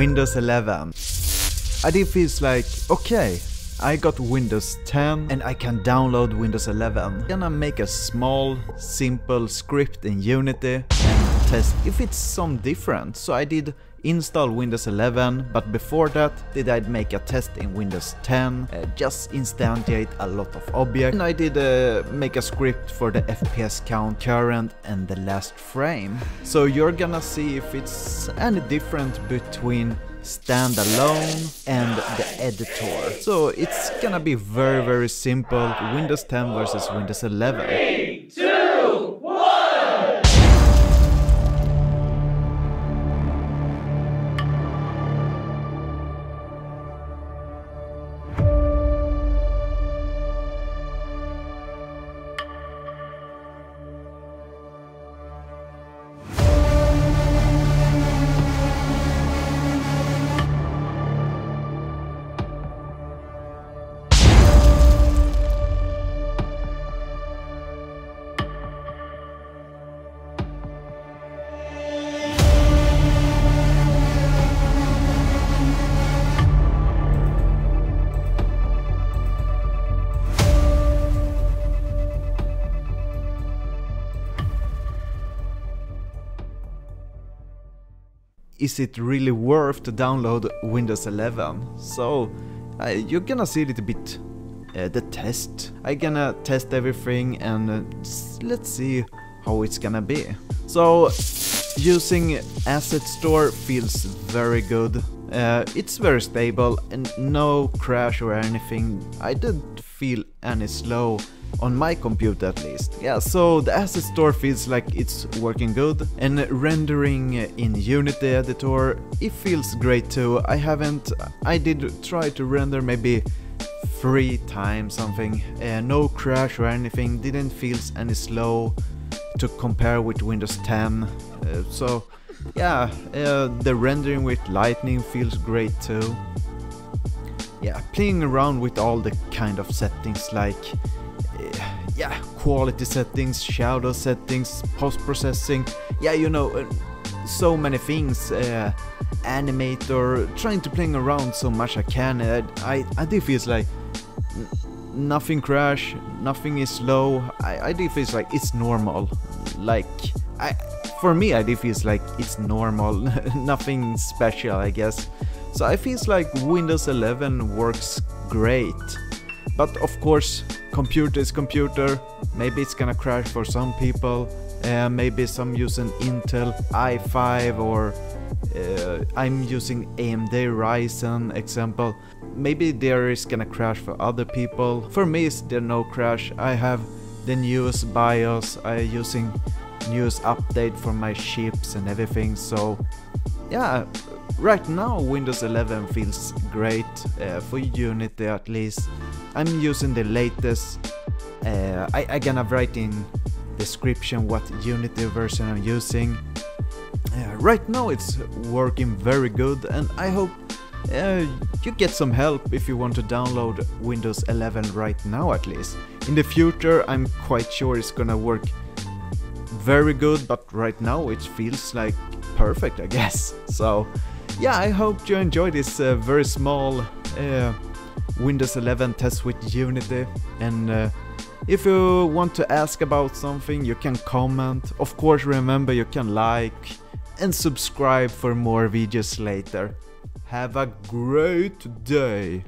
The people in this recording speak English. Windows 11. I did feels like, okay, I got Windows 10 and I can download Windows 11. Then I make a small, simple script in Unity and test if it's some different. So I did install Windows 11, but before that did I make a test in Windows 10, just instantiate a lot of objects. And I did make a script for the FPS count, current and the last frame. So you're gonna see if it's any different between standalone and the editor. So it's gonna be very simple. Windows 10 versus Windows 11. 3, 2, 1. Is it really worth to download Windows 11? So you're gonna see a little bit the test. I'm gonna test everything and let's see how it's gonna be. So using Asset Store feels very good. It's very stable and no crash or anything. I didn't feel any slow on my computer at least. Yeah, so the Asset Store feels like it's working good, and rendering in Unity editor, it feels great too. I did try to render maybe 3 times something, no crash or anything, didn't feel any slow to compare with Windows 10. So yeah, the rendering with Lightning feels great too. Yeah, playing around with all the kind of settings like yeah, quality settings, shadow settings, post-processing, yeah, you know, so many things, animator, trying to play around so much I can. I do feel like nothing crash, nothing is slow. I do feel like it's normal, like, for me I do feel like it's normal, nothing special I guess. So I feel like Windows 11 works great, but of course, computer is computer. Maybe it's gonna crash for some people. Maybe some using Intel i5, or I'm using AMD Ryzen example. Maybe there is gonna crash for other people. For me, is there no crash? I have the newest BIOS. I using newest update for my chips and everything. So yeah, right now Windows 11 feels great for Unity at least. I'm using the latest. I gonna write in description what Unity version I'm using. Right now it's working very good, and I hope you get some help if you want to download Windows 11 right now at least. In the future I'm quite sure it's gonna work very good, but right now it feels like perfect I guess. So yeah, I hope you enjoy this very small Windows 11 test with Unity, and if you want to ask about something you can comment. Of course, remember you can like and subscribe for more videos later. Have a great day!